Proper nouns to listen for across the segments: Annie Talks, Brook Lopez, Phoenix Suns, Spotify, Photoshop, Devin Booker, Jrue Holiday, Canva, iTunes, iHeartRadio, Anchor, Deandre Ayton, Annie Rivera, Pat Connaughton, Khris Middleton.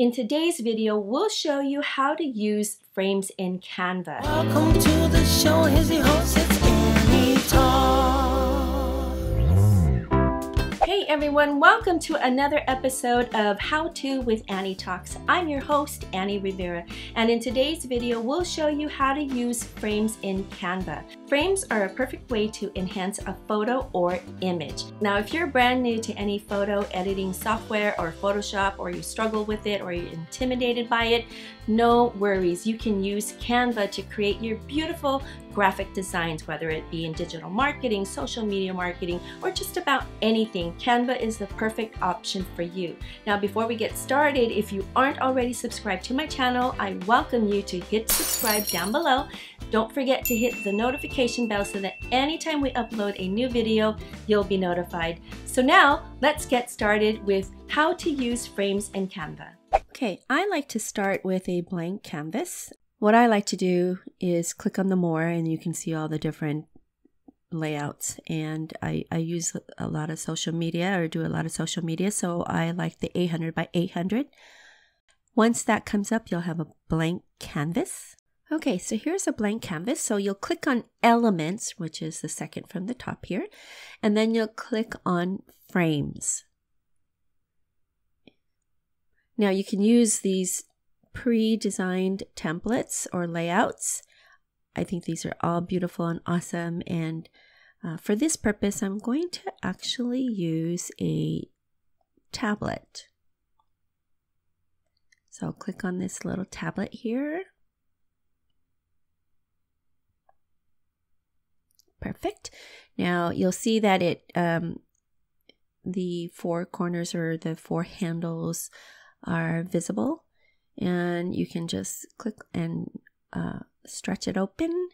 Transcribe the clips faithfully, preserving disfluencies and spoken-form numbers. In today's video, we'll show you how to use frames in Canva. Welcome to the show. Here's your host, it's Annie Talks. Hey everyone, welcome to another episode of How To with Annie Talks. I'm your host, Annie Rivera, and in today's video, we'll show you how to use frames in Canva. Frames are a perfect way to enhance a photo or image. Now, if you're brand new to any photo editing software or Photoshop, or you struggle with it, or you're intimidated by it, no worries. You can use Canva to create your beautiful graphic designs, whether it be in digital marketing, social media marketing, or just about anything. Canva is the perfect option for you. Now, before we get started, if you aren't already subscribed to my channel, I welcome you to hit subscribe down below. Don't forget to hit the notification bell so that anytime we upload a new video, you'll be notified. So now, let's get started with how to use frames in Canva. Okay, I like to start with a blank canvas. What I like to do is click on the more, and you can see all the different layouts, and I, I use a lot of social media, or do a lot of social media, so I like the eight hundred by eight hundred. Once that comes up, you'll have a blank canvas. Okay, so here's a blank canvas. So you'll click on Elements, which is the second from the top here, and then you'll click on Frames. Now you can use these pre-designed templates or layouts. I think these are all beautiful and awesome, and uh, for this purpose, I'm going to actually use a tablet. So I'll click on this little tablet here. Perfect. Now you'll see that it um, the four corners or the four handles are visible, and you can just click and uh, stretch it open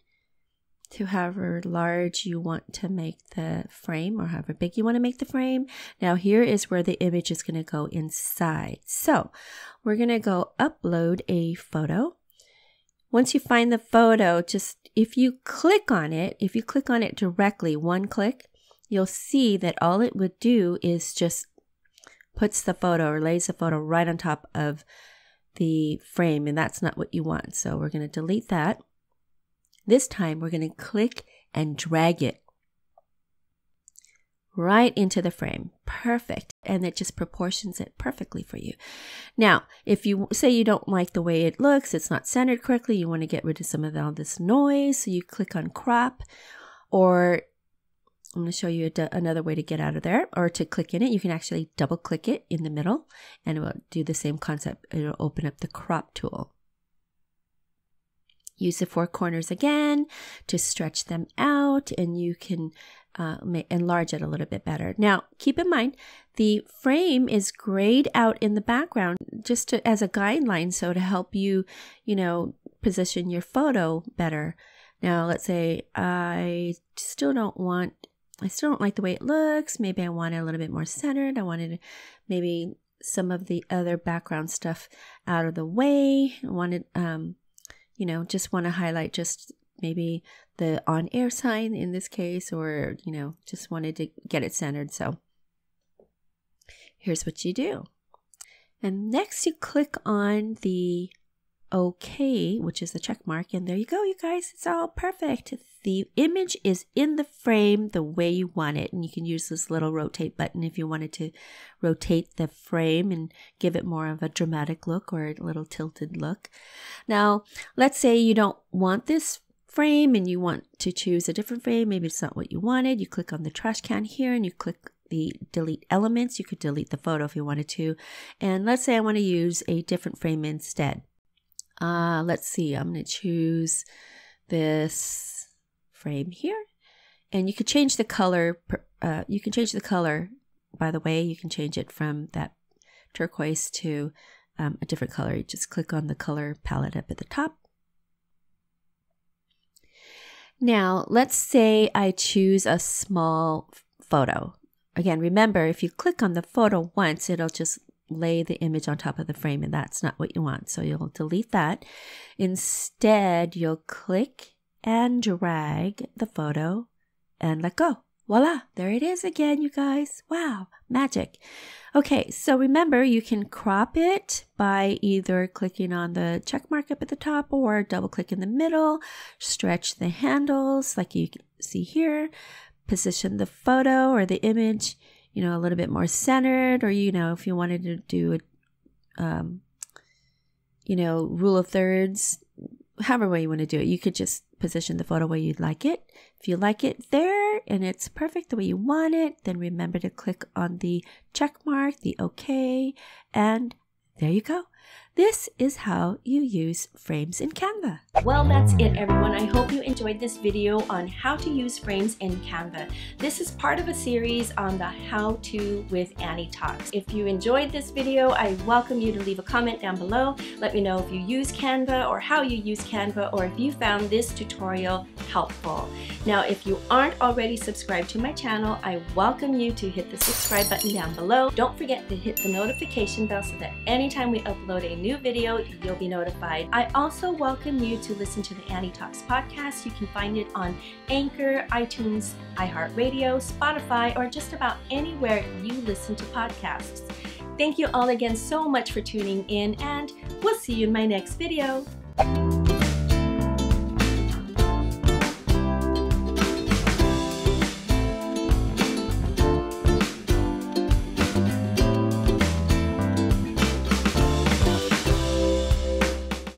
to however large you want to make the frame, or however big you want to make the frame. Now here is where the image is going to go inside. So we're going to go upload a photo. Once you find the photo, just if you click on it, if you click on it directly, one click, you'll see that all it would do is just puts the photo or lays the photo right on top of the frame, and that's not what you want. So we're going to delete that. This time we're going to click and drag it right into the frame. Perfect. And it just proportions it perfectly for you. Now, if you say you don't like the way it looks, it's not centered correctly, you want to get rid of some of all this noise, so you click on crop, or I'm going to show you a, another way to get out of there, or to click in it. You can actually double click it in the middle, and it will do the same concept. It'll open up the crop tool. Use the four corners again to stretch them out, and you can uh, enlarge it a little bit better. Now, keep in mind, the frame is grayed out in the background just to, as a guideline, so to help you, you know, position your photo better. Now, let's say I still don't want, I still don't like the way it looks. Maybe I want it a little bit more centered. I wanted maybe some of the other background stuff out of the way. I wanted, um, you know, just want to highlight just maybe the on-air sign in this case, or, you know, just wanted to get it centered. So here's what you do. And next you click on the OK, which is the check mark. And there you go, you guys, it's all perfect. The image is in the frame the way you want it. And you can use this little rotate button if you wanted to rotate the frame and give it more of a dramatic look, or a little tilted look. Now, let's say you don't want this frame and you want to choose a different frame. Maybe it's not what you wanted. You click on the trash can here, and you click the delete elements. You could delete the photo if you wanted to. And let's say I want to use a different frame instead. Uh, let's see, I'm going to choose this frame here, and you could change the color. Uh, you can change the color, by the way. You can change it from that turquoise to um, a different color. You just click on the color palette up at the top. Now, let's say I choose a small photo. Again, remember, if you click on the photo once, it'll just lay the image on top of the frame, and that's not what you want. So you'll delete that. Instead, you'll click and drag the photo and let go. Voila, there it is again, you guys. Wow, magic. Okay, so remember, you can crop it by either clicking on the check mark up at the top or double click in the middle, stretch the handles like you can see here, position the photo or the image, you know, a little bit more centered, or, you know, if you wanted to do a, um, you know, rule of thirds, however way you want to do it, you could just position the photo where you'd like it. If you like it there and it's perfect the way you want it, then remember to click on the check mark, the okay, and there you go. This is how you use frames in Canva. Well, that's it, everyone. I hope you enjoyed this video on how to use frames in Canva. This is part of a series on the How To with Annie Talks. If you enjoyed this video, I welcome you to leave a comment down below. Let me know if you use Canva or how you use Canva, or if you found this tutorial helpful. Now, if you aren't already subscribed to my channel, I welcome you to hit the subscribe button down below. Don't forget to hit the notification bell so that anytime we upload a new video, you'll be notified. I also welcome you to listen to the Annie Talks podcast. You can find it on Anchor, iTunes, iHeartRadio, Spotify, or just about anywhere you listen to podcasts. Thank you all again so much for tuning in, and we'll see you in my next video.